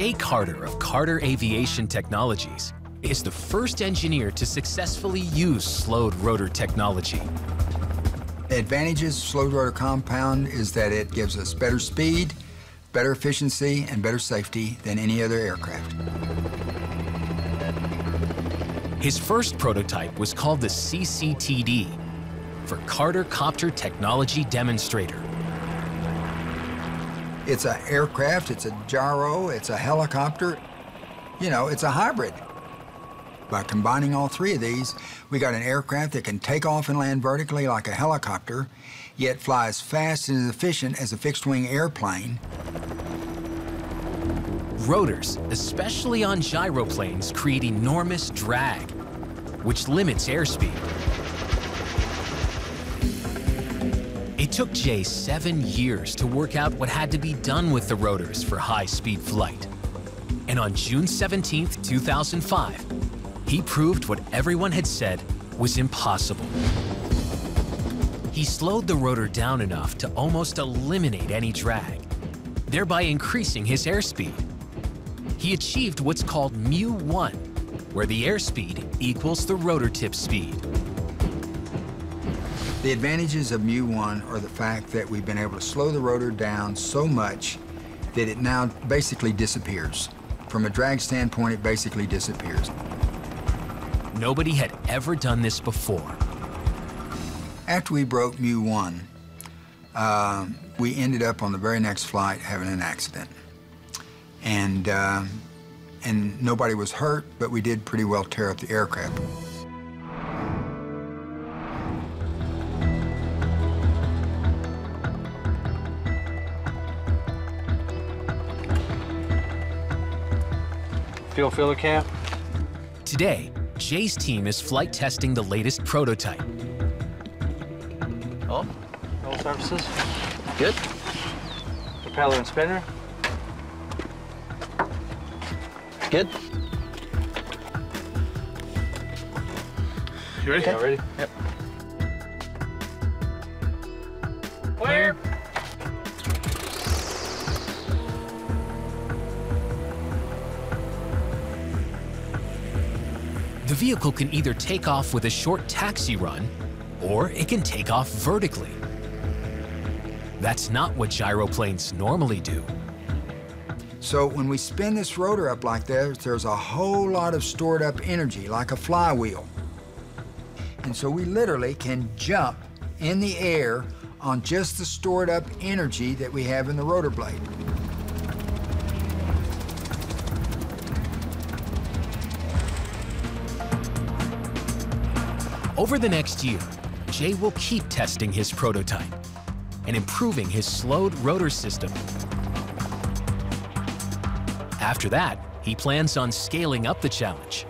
Jay Carter of Carter Aviation Technologies is the first engineer to successfully use slowed rotor technology. The advantages of slowed rotor compound is that it gives us better speed, better efficiency, and better safety than any other aircraft. His first prototype was called the CCTD, for Carter Copter Technology Demonstrator. It's an aircraft, it's a gyro, it's a helicopter, you know, it's a hybrid. By combining all three of these, we got an aircraft that can take off and land vertically like a helicopter, yet flies fast and as efficient as a fixed-wing airplane. Rotors, especially on gyroplanes, create enormous drag, which limits airspeed. It took Jay 7 years to work out what had to be done with the rotors for high-speed flight. And on June 17, 2005, he proved what everyone had said was impossible. He slowed the rotor down enough to almost eliminate any drag, thereby increasing his airspeed. He achieved what's called mu1, where the airspeed equals the rotor tip speed. The advantages of mu1 are the fact that we've been able to slow the rotor down so much that it now basically disappears. From a drag standpoint, it basically disappears. Nobody had ever done this before. After we broke mu1, we ended up on the very next flight having an accident. And nobody was hurt, but we did pretty well tear up the aircraft. Fuel filler cap. Today, Jay's team is flight testing the latest prototype. Oh, all surfaces. Good. Propeller and spinner. Good. You ready? Yeah, ready. Yep. Clear. The vehicle can either take off with a short taxi run, or it can take off vertically. That's not what gyroplanes normally do. So when we spin this rotor up like this, there's a whole lot of stored up energy, like a flywheel. And so we literally can jump in the air on just the stored up energy that we have in the rotor blade. Over the next year, Jay will keep testing his prototype and improving his slowed rotor system. After that, he plans on scaling up the challenge.